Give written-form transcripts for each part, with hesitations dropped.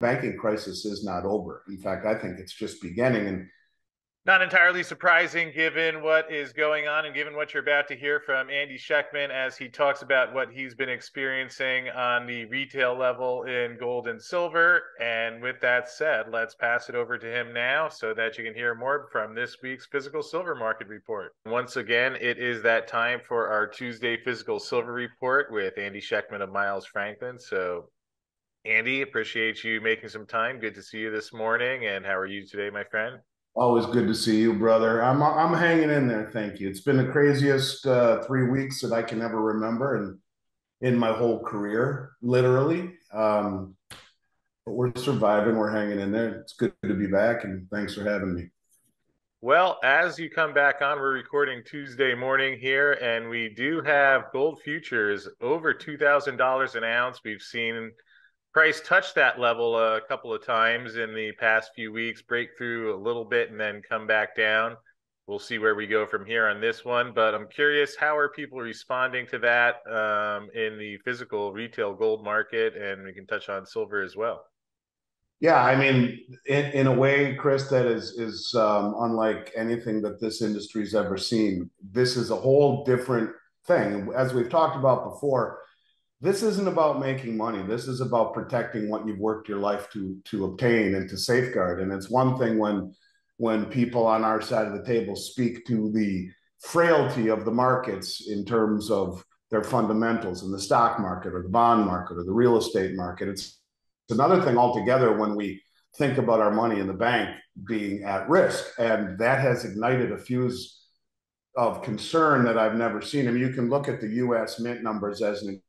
banking crisis is not over. In fact, I think it's just beginning. And not entirely surprising given what is going on and given what you're about to hear from Andy Schectman as he talks about what he's been experiencing on the retail level in gold and silver. And with that said, let's pass it over to him now so that you can hear more from this week's Physical Silver Market Report. Once again, it is that time for our Tuesday Physical Silver Report with Andy Schectman of Miles Franklin. So, Andy, appreciate you making some time. Good to see you this morning. And how are you today, my friend? Always good to see you, brother. I'm hanging in there. Thank you. It's been the craziest 3 weeks that I can ever remember, and in my whole career, literally. But we're surviving. We're hanging in there. It's good to be back, and thanks for having me. Well, as you come back on, we're recording Tuesday morning here, and we do have gold futures over $2,000 an ounce. We've seen price touched that level a couple of times in the past few weeks, break through a little bit and then come back down. We'll see where we go from here on this one, but I'm curious, how are people responding to that in the physical retail gold market? And we can touch on silver as well. Yeah, I mean, in a way, Chris, that is unlike anything that this industry's ever seen. This is a whole different thing. As we've talked about before, this isn't about making money. This is about protecting what you've worked your life to obtain and to safeguard. And it's one thing when people on our side of the table speak to the frailty of the markets in terms of their fundamentals in the stock market or the bond market or the real estate market. It's another thing altogether when we think about our money in the bank being at risk. And that has ignited a fuse of concern that I've never seen. I mean, you can look at the US Mint numbers as an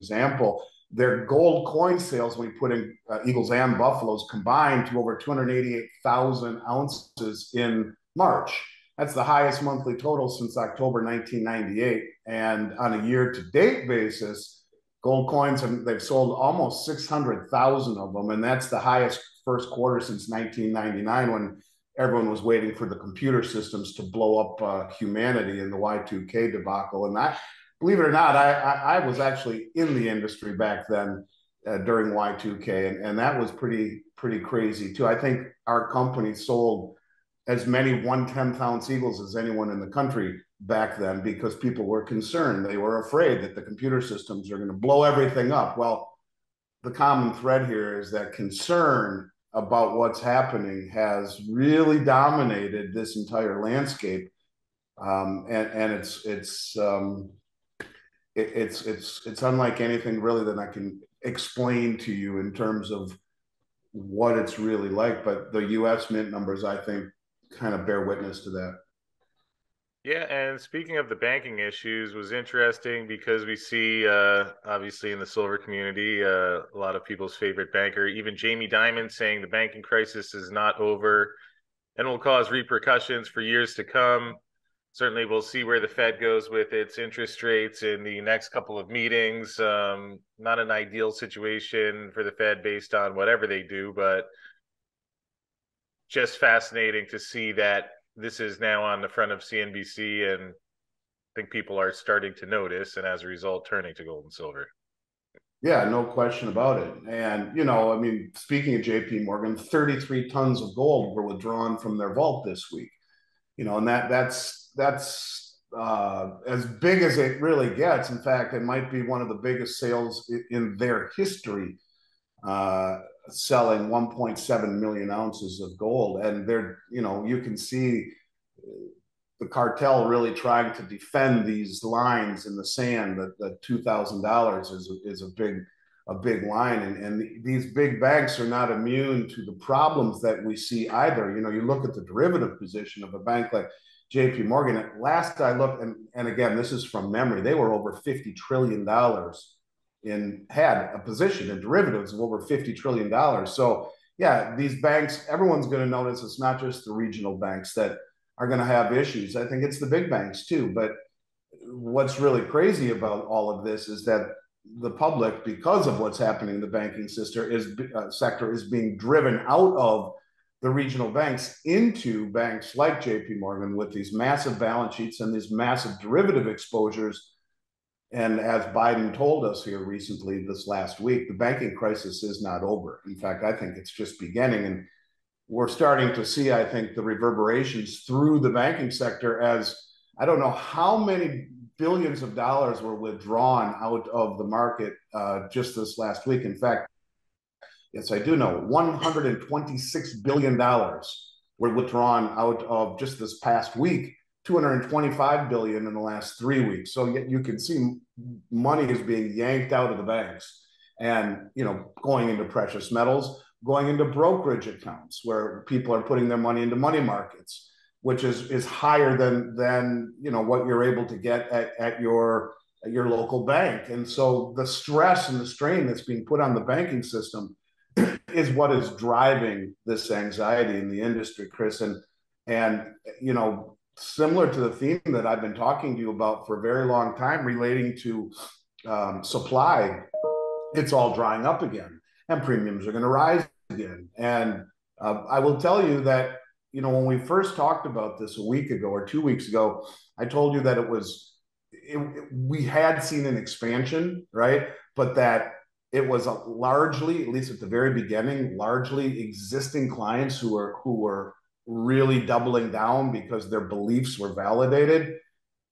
example. Their gold coin sales, when we put in Eagles and Buffaloes, combined to over 288,000 ounces in March. That's the highest monthly total since October 1998. And on a year-to-date basis, gold coins, they've sold almost 600,000 of them, and that's the highest first quarter since 1999, when everyone was waiting for the computer systems to blow up humanity in the Y2K debacle. And that, believe it or not, I was actually in the industry back then during Y2K, and that was pretty crazy too. I think our company sold as many 1/10-ounce Eagles as anyone in the country back then because people were concerned. They were afraid that the computer systems are going to blow everything up. Well, the common thread here is that concern about what's happening has really dominated this entire landscape, and it's unlike anything really that I can explain to you in terms of what it's really like. But the U.S. Mint numbers, I think, kind of bear witness to that. Yeah, and speaking of the banking issues, was interesting because we see, obviously, in the silver community, a lot of people's favorite banker, even Jamie Dimon, saying the banking crisis is not over and will cause repercussions for years to come. Certainly, we'll see where the Fed goes with its interest rates in the next couple of meetings. Not an ideal situation for the Fed based on whatever they do, but just fascinating to see that this is now on the front of CNBC, and I think people are starting to notice, and as a result, turning to gold and silver. Yeah, no question about it. And, you know, I mean, speaking of JP Morgan, 33 tons of gold were withdrawn from their vault this week. You know, and that's as big as it really gets. In fact, it might be one of the biggest sales in their history, selling 1.7 million ounces of gold. And they're, you know, you can see the cartel really trying to defend these lines in the sand. That $2,000 is a big line. And these big banks are not immune to the problems that we see either. You know, you look at the derivative position of a bank like JP Morgan. At last I looked, and again, this is from memory, they were over $50 trillion had a position in derivatives of over $50 trillion. So yeah, these banks, everyone's going to notice it's not just the regional banks that are going to have issues. I think it's the big banks too. But what's really crazy about all of this is that the public, because of what's happening in the banking sector, is being driven out of the regional banks into banks like JP Morgan with these massive balance sheets and these massive derivative exposures And as Biden told us here recently this last week, the banking crisis is not over. In fact, I think it's just beginning. And we're starting to see, I think, the reverberations through the banking sector as I don't know how many billions of dollars were withdrawn out of the market just this last week. In fact, yes, I do know $126 billion were withdrawn out of just this past week. $225 billion in the last 3 weeks. So you can see money is being yanked out of the banks and, you know, going into precious metals, going into brokerage accounts where people are putting their money into money markets, which is higher than you know, what you're able to get at your local bank. And so the stress and the strain that's being put on the banking system is what is driving this anxiety in the industry, Chris. And you know, similar to the theme that I've been talking to you about for a very long time relating to supply, it's all drying up again and premiums are going to rise again. And I will tell you that, you know, when we first talked about this a week ago or 2 weeks ago, I told you that we had seen an expansion, right? But that it was largely, at least at the very beginning, largely existing clients who were really doubling down because their beliefs were validated.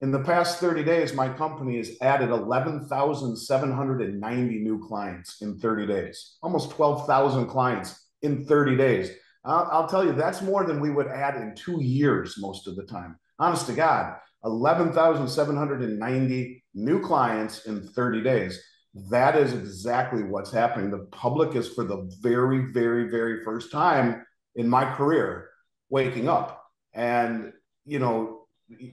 In the past 30 days, my company has added 11,790 new clients in 30 days, almost 12,000 clients in 30 days. I'll tell you, that's more than we would add in 2 years most of the time. Honest to God, 11,790 new clients in 30 days. That is exactly what's happening. The public is, for the very, very, very first time in my career, waking up. And, you know, a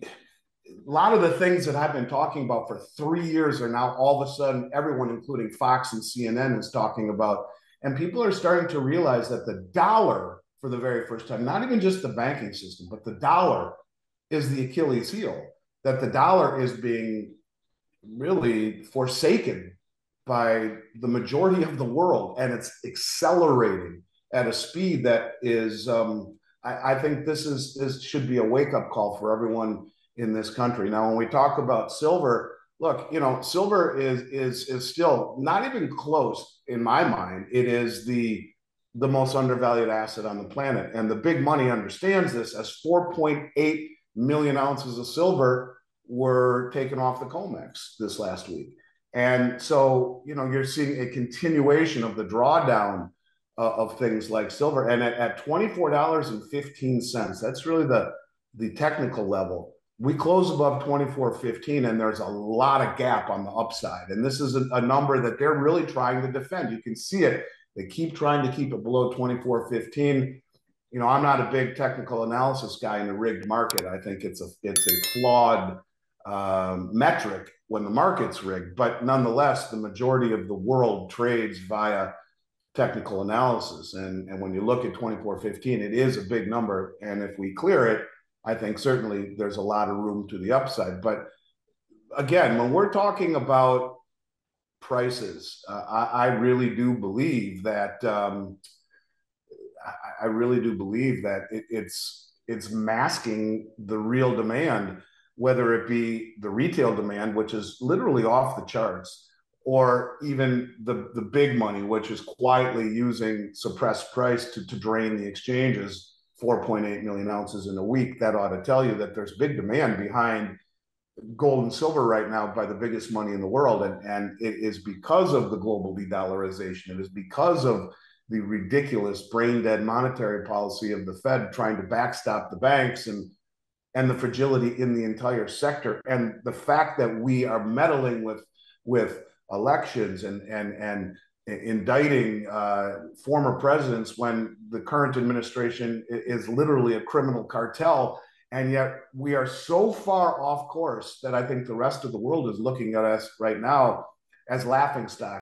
lot of the things that I've been talking about for 3 years are now all of a sudden everyone, including Fox and CNN, is talking about. And people are starting to realize that the dollar, for the very first time, not even just the banking system, but the dollar is the Achilles heel, that the dollar is being really forsaken by the majority of the world. And it's accelerating at a speed that is, I think this should be a wake-up call for everyone in this country. Now, when we talk about silver, look, you know, silver is still not even close in my mind. It is the most undervalued asset on the planet. And the big money understands this, as 4.8 million ounces of silver were taken off the COMEX this last week. And so, you know, you're seeing a continuation of the drawdown of things like silver. And at $24.15, that's really the technical level. We close above $24.15, and there's a lot of gap on the upside. And this is a number that they're really trying to defend. You can see it. They keep trying to keep it below $24.15. You know, I'm not a big technical analysis guy in a rigged market. I think it's a flawed metric when the market's rigged. But nonetheless, the majority of the world trades via technical analysis. And when you look at 24.15, it is a big number. And if we clear it, I think certainly there's a lot of room to the upside. But again, when we're talking about prices, I really do believe that it's masking the real demand, whether it be the retail demand, which is literally off the charts, or even the big money, which is quietly using suppressed price to drain the exchanges. 4.8 million ounces in a week. That ought to tell you that there's big demand behind gold and silver right now by the biggest money in the world. And it is because of the global de-dollarization. It is because of the ridiculous brain-dead monetary policy of the Fed trying to backstop the banks and the fragility in the entire sector. And the fact that we are meddling with elections and indicting former presidents when the current administration is literally a criminal cartel. And yet we are so far off course that I think the rest of the world is looking at us right now as laughingstock.